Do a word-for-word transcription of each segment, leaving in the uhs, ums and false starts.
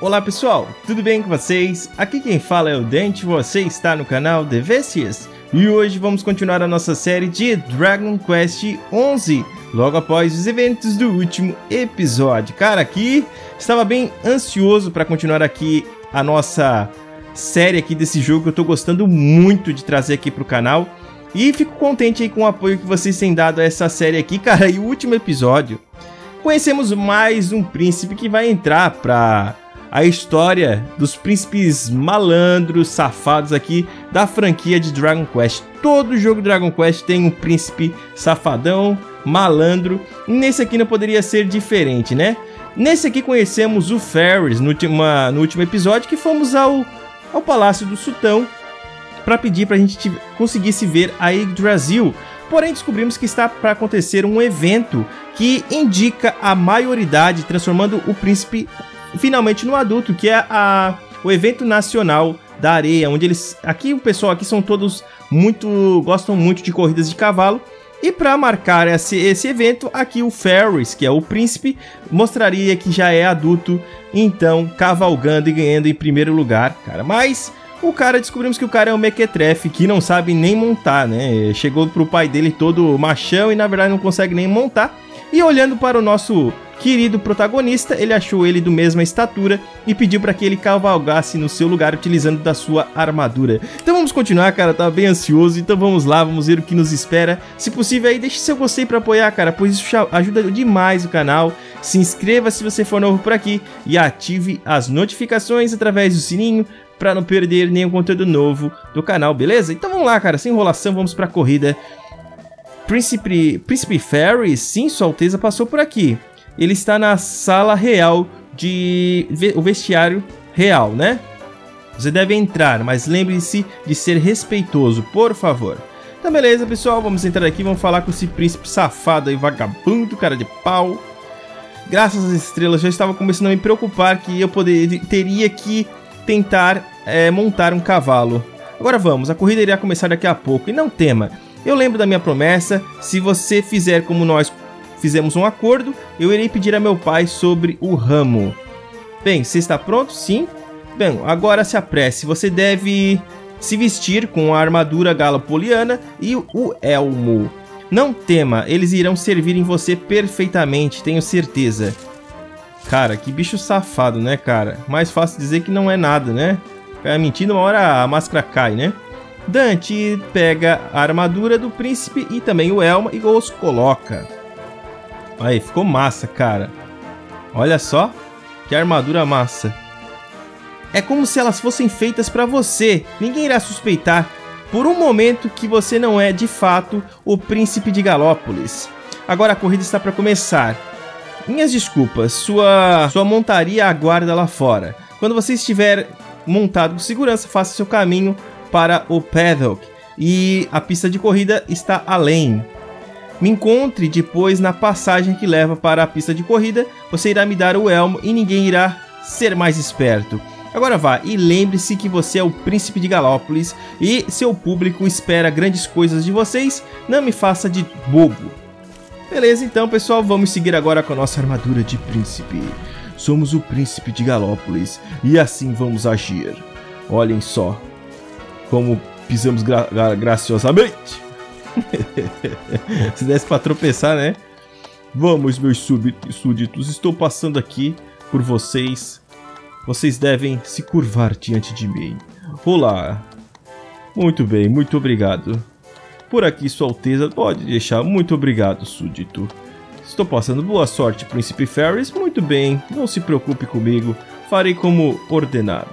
Olá pessoal, tudo bem com vocês? Aqui quem fala é o Dante, você está no canal The Vestias e hoje vamos continuar a nossa série de Dragon Quest onze, logo após os eventos do último episódio. Cara, aqui estava bem ansioso para continuar aqui a nossa série aqui desse jogo que eu estou gostando muito de trazer aqui para o canal e fico contente aí com o apoio que vocês têm dado a essa série aqui, cara. E o último episódio, conhecemos mais um príncipe que vai entrar para a história dos príncipes malandros, safados aqui da franquia de Dragon Quest. Todo jogo Dragon Quest tem um príncipe safadão, malandro. Nesse aqui não poderia ser diferente, né? Nesse aqui conhecemos o Faris no, ultima, no último episódio, que fomos ao, ao Palácio do Sultão para pedir para a gente conseguisse ver a Yggdrasil. Porém, descobrimos que está para acontecer um evento que indica a maioridade, transformando o príncipe finalmente no adulto, que é a, o evento nacional da areia, onde eles, aqui o pessoal aqui são todos muito, gostam muito de corridas de cavalo, e para marcar esse, esse evento, aqui o Faris, que é o príncipe, mostraria que já é adulto, então cavalgando e ganhando em primeiro lugar, cara. Mas o cara, descobrimos que o cara é um mequetrefe, que não sabe nem montar, né? Chegou pro pai dele todo machão e na verdade não consegue nem montar. E olhando para o nosso querido protagonista, ele achou ele do mesma estatura e pediu para que ele cavalgasse no seu lugar utilizando da sua armadura. Então vamos continuar, cara, tá bem ansioso, então vamos lá, vamos ver o que nos espera. Se possível aí, deixe seu gostei para apoiar, cara, pois isso ajuda demais o canal. Se inscreva se você for novo por aqui e ative as notificações através do sininho para não perder nenhum conteúdo novo do canal, beleza? Então vamos lá, cara, sem enrolação, vamos para a corrida. Príncipe, Príncipe Faris, sim, Sua Alteza passou por aqui. Ele está na sala real de... o vestiário real, né? Você deve entrar, mas lembre-se de ser respeitoso, por favor. Então, beleza, pessoal. Vamos entrar aqui, vamos falar com esse príncipe safado aí, vagabundo, cara de pau. Graças às estrelas, já estava começando a me preocupar que eu poderia, teria que tentar é, montar um cavalo. Agora vamos, a corrida irá começar daqui a pouco. E não tema. Eu lembro da minha promessa, se você fizer como nós fizemos um acordo, eu irei pedir a meu pai sobre o ramo. Bem, você está pronto? Sim. Bem, agora se apresse, você deve se vestir com a armadura galopoliana e o elmo. Não tema, eles irão servir em você perfeitamente, tenho certeza. Cara, que bicho safado, né, cara? Mais fácil dizer que não é nada, né? Cara, mentindo, uma hora a máscara cai, né? Dante pega a armadura do príncipe e também o elmo e os coloca. Aí, ficou massa, cara. Olha só, que armadura massa. É como se elas fossem feitas pra você. Ninguém irá suspeitar por um momento que você não é, de fato, o príncipe de Gallopolis. Agora a corrida está pra começar. Minhas desculpas, sua, sua montaria aguarda lá fora. Quando você estiver montado com segurança, faça seu caminho para o paddock e a pista de corrida está além. Me encontre depois na passagem que leva para a pista de corrida. Você irá me dar o elmo e ninguém irá ser mais esperto. Agora vá e lembre-se que você é o príncipe de Gallopolis e seu público espera grandes coisas de vocês. Não me faça de bobo. Beleza, então pessoal, vamos seguir agora com a nossa armadura de príncipe. Somos o príncipe de Gallopolis e assim vamos agir. Olhem só como pisamos gra gra graciosamente. Se desse pra tropeçar, né? Vamos, meus súditos, estou passando aqui por vocês. Vocês devem se curvar diante de mim. Olá. Muito bem, muito obrigado. Por aqui, Sua Alteza, pode deixar. Muito obrigado, súdito. Estou passando. Boa sorte, Príncipe Faris. Muito bem, não se preocupe comigo. Farei como ordenado.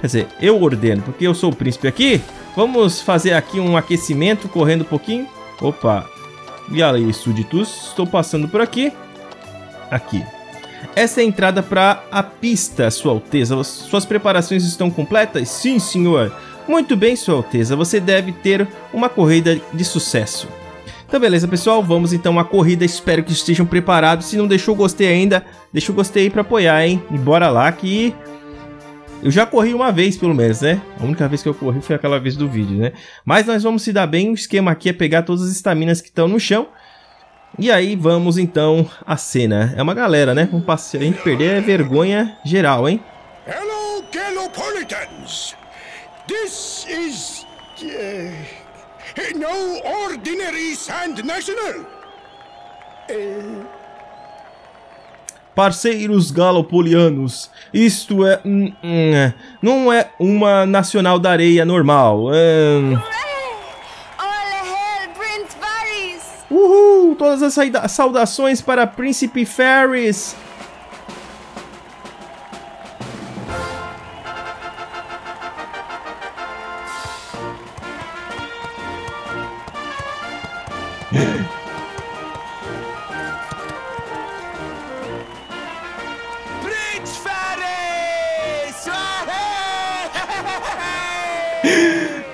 Quer dizer, eu ordeno, porque eu sou o príncipe aqui. Vamos fazer aqui um aquecimento, correndo um pouquinho. Opa. E aí, súditos, estou passando por aqui. Aqui. Essa é a entrada para a pista, Sua Alteza. Suas preparações estão completas? Sim, senhor. Muito bem, Sua Alteza. Você deve ter uma corrida de sucesso. Então, beleza, pessoal. Vamos, então, à corrida. Espero que estejam preparados. Se não deixou o gostei ainda, deixa o gostei aí para apoiar, hein? E bora lá que... eu já corri uma vez, pelo menos, né? A única vez que eu corri foi aquela vez do vídeo, né? Mas nós vamos se dar bem. O esquema aqui é pegar todas as estaminas que estão no chão. E aí vamos, então, à cena. É uma galera, né? Vamos passar. A gente perder é vergonha geral, hein? Gallopolitans! This is... Uh, no ordinary sand national! Uh... Parceiros galopolianos, isto é... Hum, hum, não é uma nacional da areia normal. Hum. Uhul! Todas as saudações para Príncipe Faris.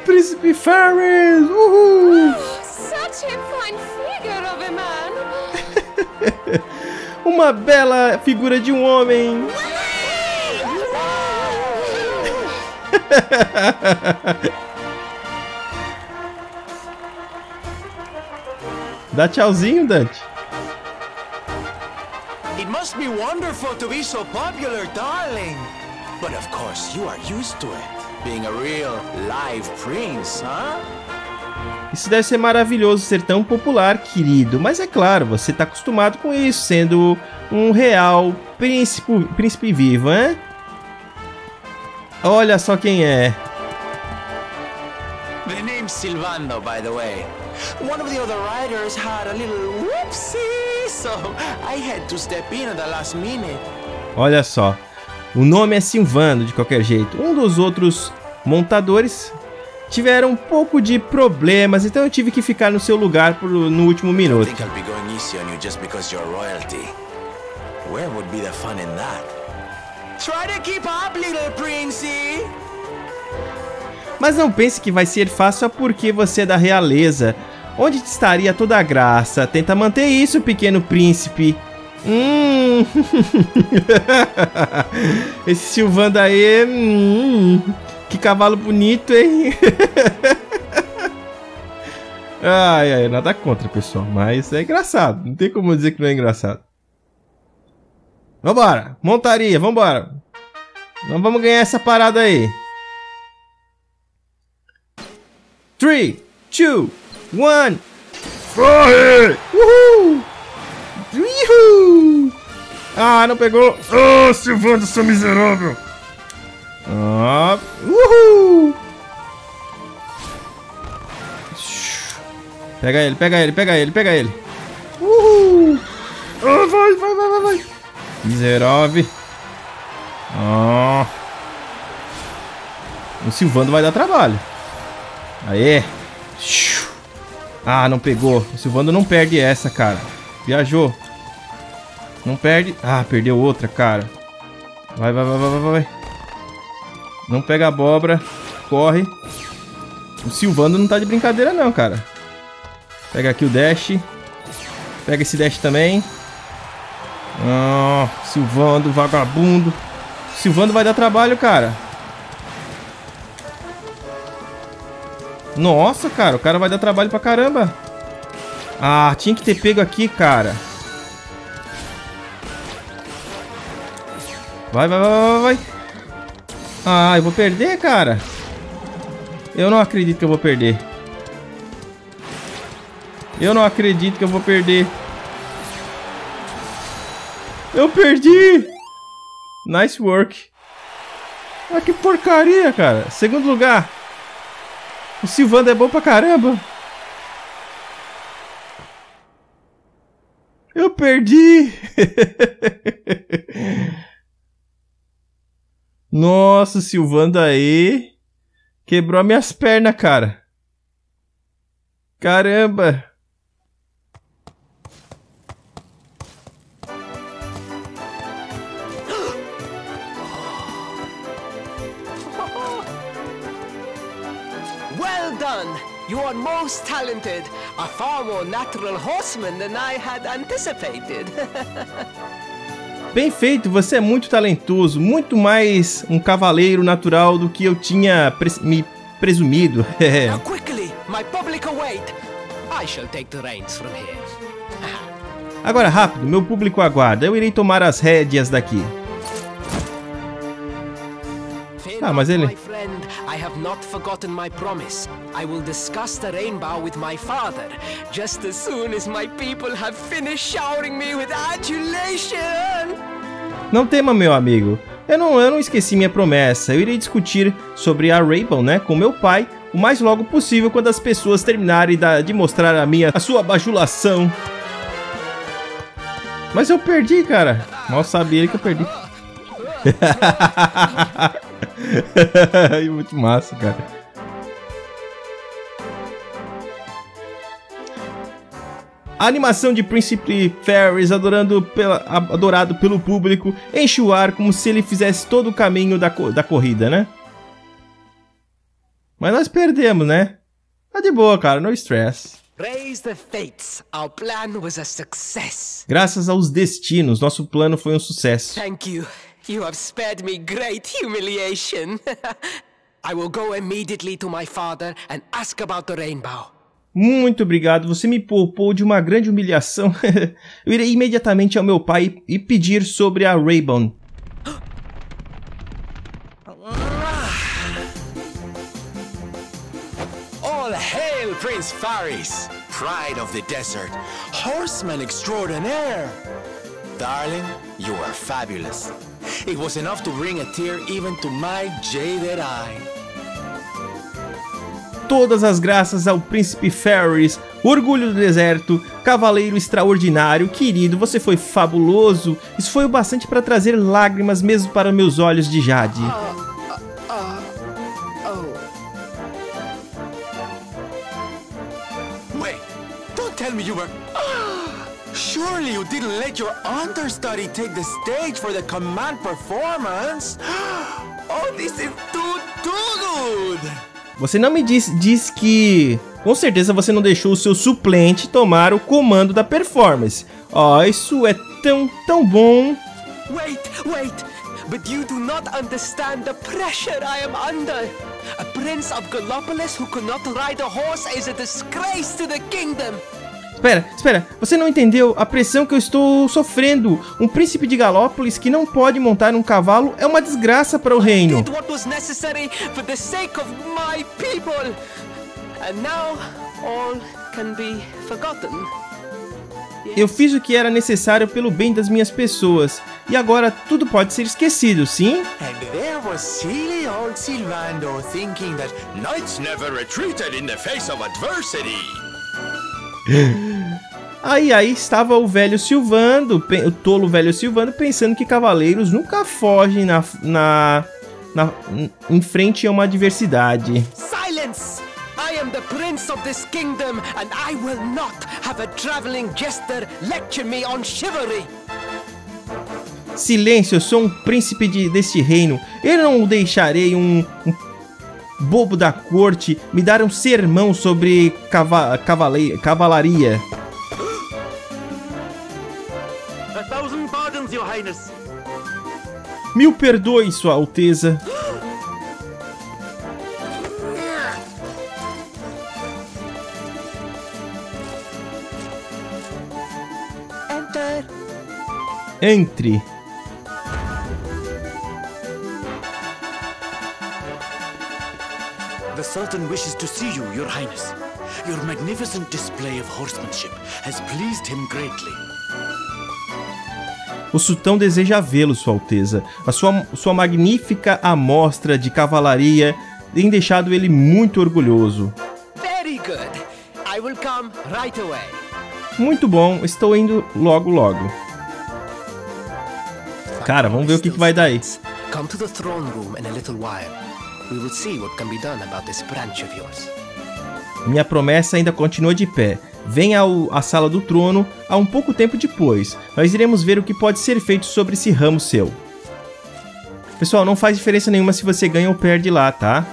Príncipe Faris! Uhul! Oh, such a fine figure of a man. Uma bela figura de um homem! Dá tchauzinho, Dante! It must be wonderful to be so popular, darling! But of course you are used to it. Being a real live prince, huh? Isso deve ser maravilhoso ser tão popular, querido. Mas é claro, você está acostumado com isso, sendo um real príncipe, príncipe vivo, hein? Olha só quem é. The name's Sylvando, by the way. One of the other riders had a little whoopsie, so I had to step in at the last minute. Olha só. O nome é Sylvando, de qualquer jeito. Um dos outros montadores tiveram um pouco de problemas, então eu tive que ficar no seu lugar por, no último minuto. Mas não pense que vai ser fácil porque você é da realeza. Onde estaria toda a graça? Tenta manter isso, pequeno príncipe. Hum. Esse Sylvando aí, hum, que cavalo bonito, hein? Ai, ai, nada contra, pessoal, mas é engraçado, não tem como dizer que não é engraçado. Vambora, montaria, vambora. Nós vamos ganhar essa parada aí. três, dois, um. Corre! Uhul! Uhul. Ah, não pegou. Oh, Sylvando, seu miserável. Ah, uhul. Pega ele, pega ele, pega ele, pega ele. Uhul. Ah, vai, vai, vai, vai, vai. Miserável. Ah. O Sylvando vai dar trabalho. Aê. Ah, não pegou. O Sylvando não perde essa, cara. Viajou. Não perde. Ah, perdeu outra, cara. Vai, vai, vai, vai, vai, vai. Não pega a abóbora. Corre. O Sylvando não tá de brincadeira não, cara. Pega aqui o dash. Pega esse dash também. Ah, Sylvando, vagabundo. O Sylvando vai dar trabalho, cara. Nossa, cara. O cara vai dar trabalho pra caramba. Ah, tinha que ter pego aqui, cara. Vai, vai, vai, vai, vai. Ah, eu vou perder, cara. Eu não acredito que eu vou perder. Eu não acredito que eu vou perder. Eu perdi! Nice work. Ah, que porcaria, cara. Segundo lugar. O Sylvando é bom pra caramba. Eu perdi! Nossa, Sylvando aí quebrou minhas pernas, cara. Caramba! Well done! You are most talented, a far more natural horseman than I had anticipated. Bem feito, você é muito talentoso, muito mais um cavaleiro natural do que eu tinha pres me presumido. Now quickly, my public await. I shall take the reins from here. Agora rápido, meu público aguarda. Eu irei tomar as rédeas daqui. Ah, mas ele... Não tema, meu amigo. Eu não, eu não esqueci minha promessa. Eu irei discutir sobre a Rainbow, né, com meu pai o mais logo possível quando as pessoas terminarem da, de mostrar a minha, a sua bajulação. Mas eu perdi, cara. Mal sabia ele que eu perdi. Muito massa, cara. A animação de Prince Faris, adorando pela, adorado pelo público, enche o ar como se ele fizesse todo o caminho da, da corrida, né? Mas nós perdemos, né? Tá de boa, cara, no stress. Graças aos destinos, nosso plano foi um sucesso. Thank you. You have spared me great humiliation. I will go immediately to my father and ask about the rainbow. Muito obrigado, você me poupou de uma grande humilhação. Eu irei imediatamente ao meu pai e pedir sobre a Rainbow. All hail Prince Faris, pride of the desert, horseman extraordinaire. Darling, you are fabulous. It was enough to bring a tear even to my jaded eye. Todas as graças ao Príncipe Faris, orgulho do deserto, cavaleiro extraordinário, querido, você foi fabuloso. Isso foi o bastante para trazer lágrimas mesmo para meus olhos de jade. Uh, uh, uh, oh. Wait, don't tell me you were... Surely you didn't let your understudy take the stage for the command performance? Oh, this is too, too good! Você não me diz, diz que... Com certeza você não deixou o seu suplente tomar o comando da performance. Oh, isso é tão, tão bom. Wait, wait! But you do not understand the pressure I am under. A prince of Gallopolis who cannot ride a horse is a disgrace to the kingdom. Espera, espera, você não entendeu a pressão que eu estou sofrendo. Um príncipe de Gallopolis que não pode montar um cavalo é uma desgraça para o reino. Eu fiz o que era necessário pelo bem das minhas pessoas, e agora tudo pode ser esquecido, sim? And there was silly old Sylvando thinking that knights never retreated in the face of adversity. Aí, aí estava o velho Sylvando, o tolo velho Sylvando, pensando que cavaleiros nunca fogem na, na, na, em frente a uma adversidade. Silence! I am the prince of this kingdom and I will not have a traveling jester lecture me on chivalry. Silêncio, eu sou um príncipe de, deste reino. Eu não deixarei um, um bobo da corte me dar um sermão sobre cava cavale cavalaria. Mil perdoe, Sua Alteza. Enter. Entre. The Sultan wishes to see you, Your Highness. Your magnificent display of horsemanship has pleased him greatly. O sultão deseja vê-lo, Sua Alteza. A sua, sua magnífica amostra de cavalaria tem deixado ele muito orgulhoso. Very good. I will come right away. Muito bom, estou indo logo logo. Cara, vamos ver o que, que vai dar aí. Come to the throne room in a little while. We will see what can be done about this branch of yours. Minha promessa ainda continua de pé. Venha à sala do trono há um pouco tempo depois. Nós iremos ver o que pode ser feito sobre esse ramo seu. Pessoal, não faz diferença nenhuma se você ganha ou perde lá, tá?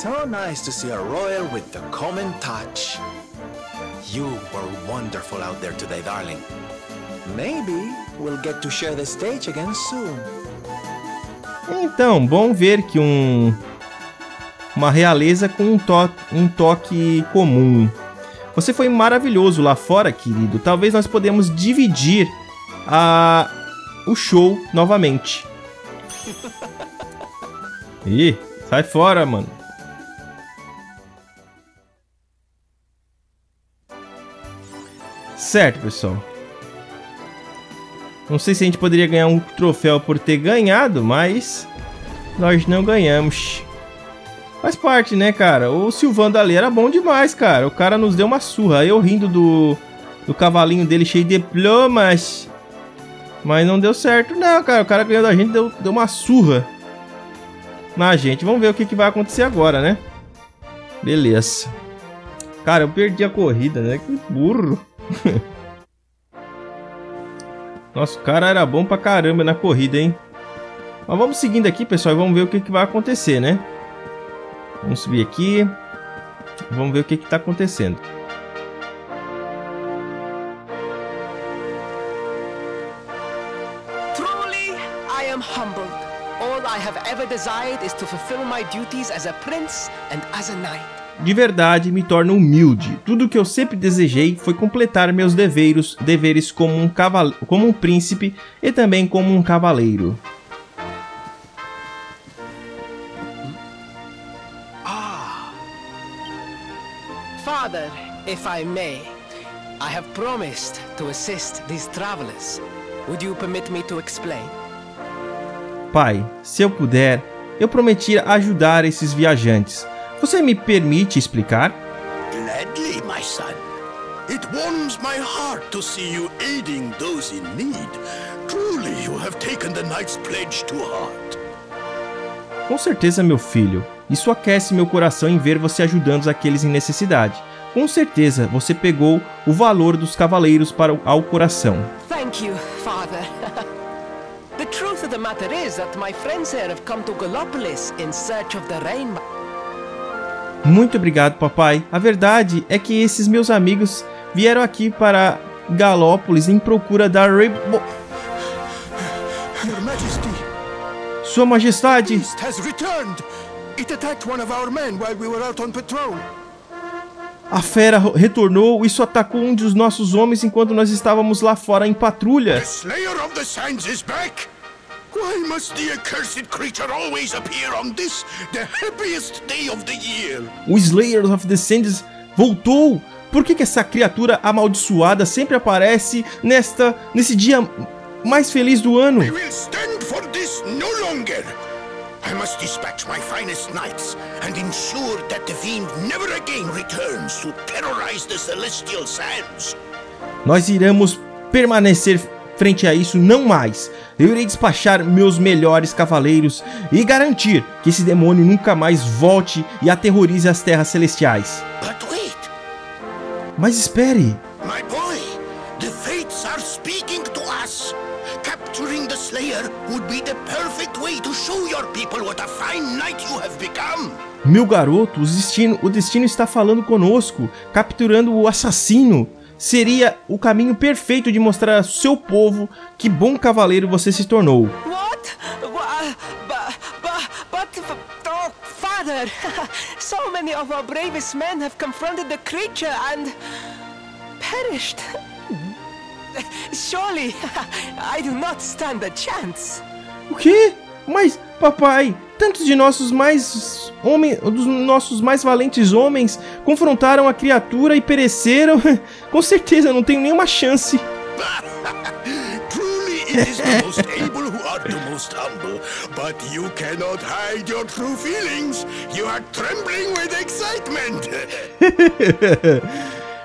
So nice to see a royal with the common touch. You were wonderful out there today, darling. Maybe we'll get to share the stage again soon. Então, bom ver que um uma realeza com um, to um toque comum. Você foi maravilhoso lá fora, querido. Talvez nós podemos dividir a, o show novamente. Ih, sai fora, mano. Certo, pessoal. Não sei se a gente poderia ganhar um troféu por ter ganhado, mas nós não ganhamos. Faz parte, né, cara? O Sylvando ali era bom demais, cara. O cara nos deu uma surra. Eu rindo do, do cavalinho dele cheio de plumas. Mas não deu certo, não, cara. O cara ganhou da gente, deu, deu uma surra na gente. Vamos ver o que, que vai acontecer agora, né? Beleza. Cara, eu perdi a corrida, né? Que burro. Nossa, o cara era bom pra caramba na corrida, hein? Mas vamos seguindo aqui, pessoal, e vamos ver o que, que vai acontecer, né? Vamos subir aqui. Vamos ver o que que tá acontecendo. Truly, I am humbled. All I have ever desired is to fulfill my duties as a prince and as a knight. De verdade, me torno humilde. Tudo o que eu sempre desejei foi completar meus deveres, deveres como um cavale... como um príncipe e também como um cavaleiro. Ah. Father, if I may, I have promised to assist these travelers. Would you permit me to explain? Pai, se eu puder, eu prometi ajudar esses viajantes. Você me permite explicar? Gladly, my son. It warms my heart to see you aiding those in need. Truly, you have taken the knight's pledge to heart. Com certeza, meu filho. Isso aquece meu coração em ver você ajudando aqueles em necessidade. Com certeza, você pegou o valor dos cavaleiros para o, ao coração. Thank you, father. The truth of the matter is that my friends here have come to Gallopolis in search of the rainbow. Muito obrigado, papai. A verdade é que esses meus amigos vieram aqui para Gallopolis em procura da Rainbow... Sua Majestade! A fera retornou. Isso atacou um dos nossos homens enquanto nós estávamos lá fora em patrulha. The Slayer of the Sands is back. Why must the accursed creature always appear on this, the happiest day of the year? O Slayer of the Sands voltou! Por que que essa criatura amaldiçoada sempre aparece nesta, nesse dia mais feliz do ano? I will stand for this no longer. I must dispatch my finest knights and ensure that the fiend never again returns to terrorize the celestial sands. Nós iremos permanecer frente a isso, não mais. Eu irei despachar meus melhores cavaleiros e garantir que esse demônio nunca mais volte e aterrorize as terras celestiais. But wait. Mas espere. My boy, the fates are speaking to us. Capturing the Slayer would be the perfect way to show your people what a fine knight you have become. Meu garoto, o destino, o destino está falando conosco, capturando o assassino. Seria o caminho perfeito de mostrar ao seu povo que bom cavaleiro você se tornou. What? But, oh, father, so many of our bravest men have confronted the creature and perished. Surely, I do not stand a chance. O quê? Mas, papai, tantos de nossos mais homens, dos nossos mais valentes homens confrontaram a criatura e pereceram. Com certeza, não tenho nenhuma chance. Truly, it is the most able who are the most humble, but you cannot hide your true feelings. You are trembling with excitement.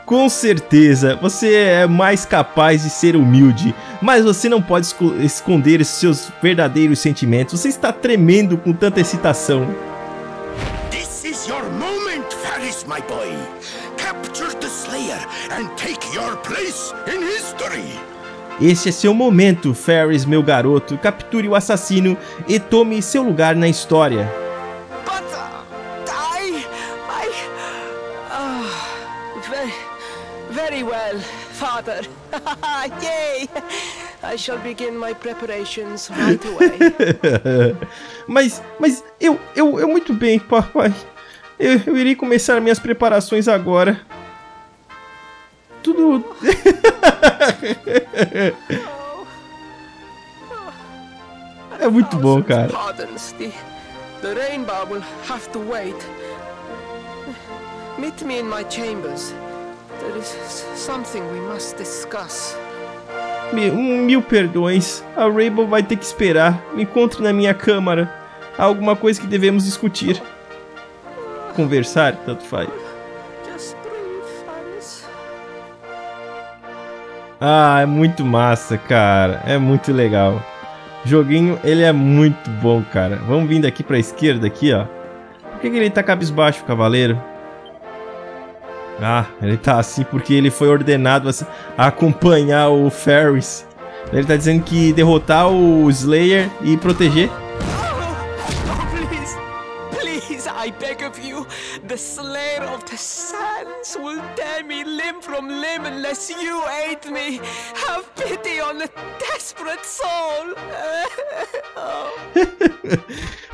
Com certeza, você é mais capaz de ser humilde, mas você não pode esconder seus verdadeiros sentimentos. Você está tremendo com tanta excitação. This is your moment, Faris, my boy. Capture the Slayer and take your place in history. Este é seu momento, Faris, meu garoto. Capture o assassino e tome seu lugar na história. But I, I, oh, very... Very well, father. Yay! I shall begin my preparations right away. Mas, mas eu, eu, eu muito bem, papai. Eu, eu irei começar minhas preparações agora. Tudo. É muito bom, cara. The rainbow will have to wait. Meet me in my chambers. There is something we must discuss. Mil, mil perdões. A Rainbow vai ter que esperar. Me encontre na minha câmara. Há alguma coisa que devemos discutir. Conversar, tanto faz. Ah, é muito massa, cara. É muito legal. Joguinho, ele é muito bom, cara. Vamos vindo aqui pra esquerda, aqui, ó. Por que, que ele tá cabisbaixo, cavaleiro? Ah, ele tá assim porque ele foi ordenado a acompanhar o Faris. Ele tá dizendo que derrotar o Slayer e proteger. Oh, please, I beg of you. The Slayer of the Sands will tear me limb from limb unless you aid me. Have pity on a desperate soul.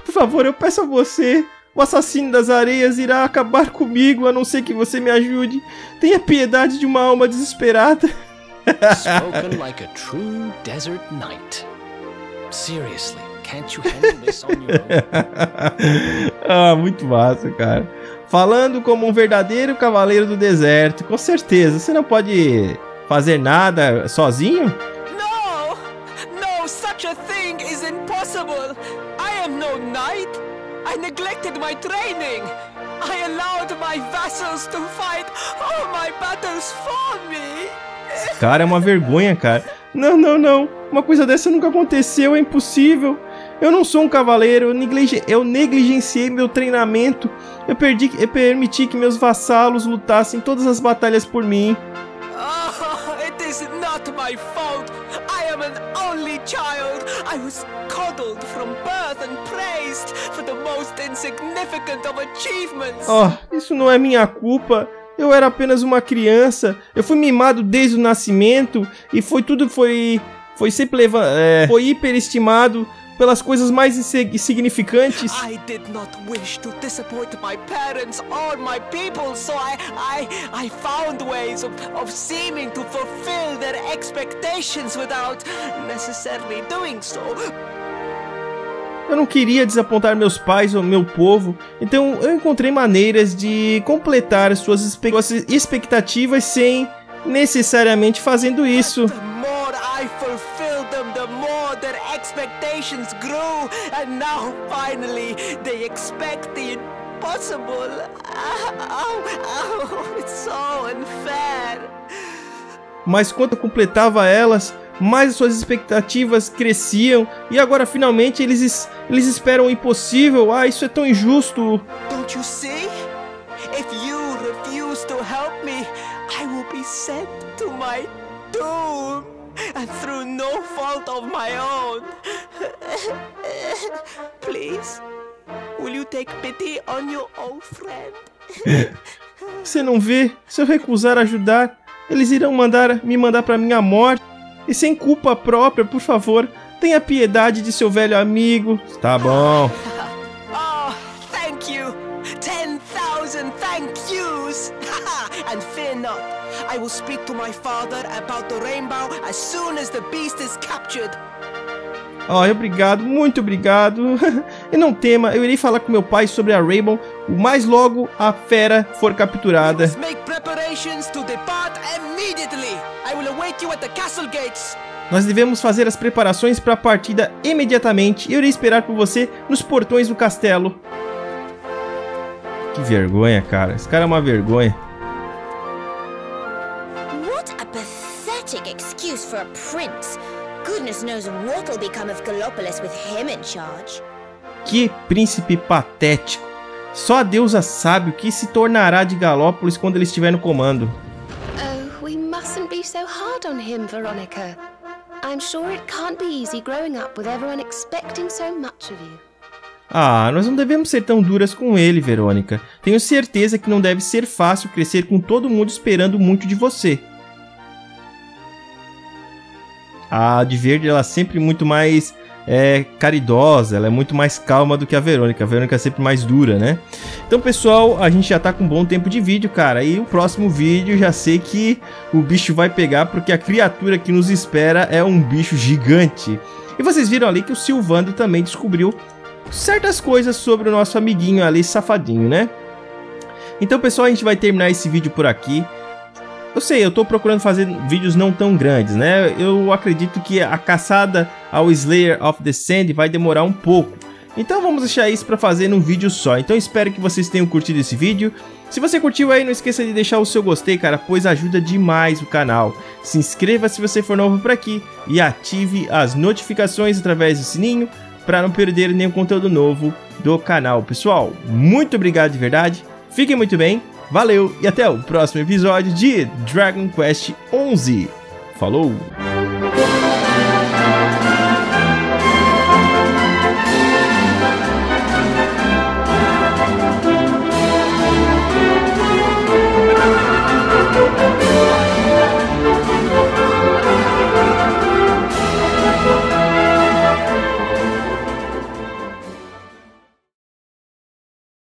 Por favor, eu peço a você. O assassino das areias irá acabar comigo, a não ser que você me ajude. Tenha piedade de uma alma desesperada. Spoken like a true desert knight. Seriously, can't you handle this on your own? Ah, muito massa, cara. Falando como um verdadeiro cavaleiro do deserto, com certeza. Você não pode fazer nada sozinho? No! No, such a thing is impossible. I am no knight. I neglected my training. I allowed my vassals to fight all my battles for me. Esse cara é uma vergonha, cara. Não, não, não. Uma coisa dessa nunca aconteceu, é impossível. Eu não sou um cavaleiro, eu, neglige... eu negligenciei meu treinamento. Eu, perdi... eu permiti que meus vassalos lutassem todas as batalhas por mim. Oh, it is not my fault. I am an only child. I was coddled from birth and praised for the most insignificant of achievements. Oh, isso não é minha culpa. Eu era apenas uma criança. Eu fui mimado desde o nascimento e foi tudo foi foi sempre é, foi hiperestimado pelas coisas mais insignificantes. I did not wish to disappoint my parents or my people, so I I I found ways of, of seeming to fulfill their expectations without necessarily doing so. Eu não queria desapontar meus pais ou meu povo, então eu encontrei maneiras de completar suas expectativas sem necessariamente fazendo isso. Mas quando eu completava elas, mais suas expectativas cresciam e agora finalmente eles eles esperam o impossível. Ah, isso é tão injusto. Don't you see? If you refuse to help me, I will be sent to my doom and through no fault of my own. Please, will you take pity on your old friend? Você não vê? Se eu recusar ajudar, eles irão mandar me mandar para minha morte. E sem culpa própria, por favor, tenha piedade de seu velho amigo. Tá bom. Oh, thank you. ten thousand thank yous. And fear not. I will speak to my father about the rainbow as soon as the beast is captured. Oh, obrigado, muito obrigado. E não tema, eu irei falar com meu pai sobre a Rainbow o mais logo a fera for capturada. Let's make preparations to depart immediately. I will await you at the castle gates. Nós devemos fazer as preparações para a partida imediatamente. Eu irei esperar por você nos portões do castelo. Que vergonha, cara. Esse cara é uma vergonha. What a pathetic excuse for a prince. Goodness knows what will become of Gallopolis with him in charge. Que príncipe patético. Só a deusa sabe o que se tornará de Gallopolis quando ele estiver no comando. Oh, we mustn't be so hard on him, Veronica. I'm sure it can't be easy growing up with everyone expecting so much of you. Ah, nós não devemos ser tão duras com ele, Verônica. Tenho certeza que não deve ser fácil crescer com todo mundo esperando muito de você. A de verde, ela é sempre muito mais é, caridosa, ela é muito mais calma do que a Verônica. A Verônica é sempre mais dura, né? Então, pessoal, a gente já tá com um bom tempo de vídeo, cara. E o próximo vídeo, já sei que o bicho vai pegar, porque a criatura que nos espera é um bicho gigante. E vocês viram ali que o Sylvando também descobriu certas coisas sobre o nosso amiguinho ali, safadinho, né? Então, pessoal, a gente vai terminar esse vídeo por aqui. Eu sei, eu tô procurando fazer vídeos não tão grandes, né? Eu acredito que a caçada ao Slayer of the Sands vai demorar um pouco. Então vamos deixar isso para fazer num vídeo só. Então espero que vocês tenham curtido esse vídeo. Se você curtiu aí, não esqueça de deixar o seu gostei, cara, pois ajuda demais o canal. Se inscreva se você for novo por aqui e ative as notificações através do sininho para não perder nenhum conteúdo novo do canal. Pessoal, muito obrigado de verdade. Fiquem muito bem, valeu e até o próximo episódio de Dragon Quest onze. Falou!